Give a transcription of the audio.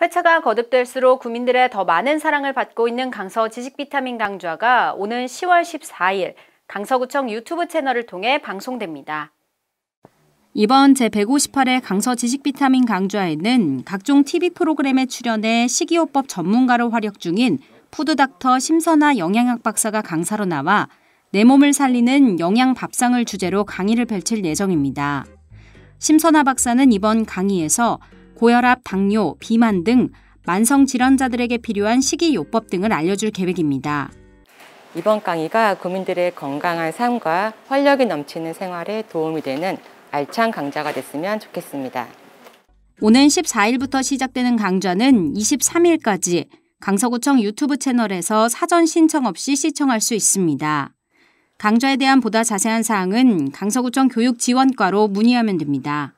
회차가 거듭될수록 국민들의 더 많은 사랑을 받고 있는 강서 지식비타민 강좌가 오는 10월 14일 강서구청 유튜브 채널을 통해 방송됩니다. 이번 제158회 강서 지식비타민 강좌에는 각종 TV 프로그램에 출연해 식이요법 전문가로 활약 중인 푸드닥터 심선아 영양학 박사가 강사로 나와 내 몸을 살리는 영양 밥상을 주제로 강의를 펼칠 예정입니다. 심선아 박사는 이번 강의에서 고혈압, 당뇨, 비만 등 만성 질환자들에게 필요한 식이요법 등을 알려줄 계획입니다. 이번 강의가 국민들의 건강한 삶과 활력이 넘치는 생활에 도움이 되는 알찬 강좌가 됐으면 좋겠습니다. 오는 14일부터 시작되는 강좌는 23일까지 강서구청 유튜브 채널에서 사전 신청 없이 시청할 수 있습니다. 강좌에 대한 보다 자세한 사항은 강서구청 교육지원과로 문의하면 됩니다.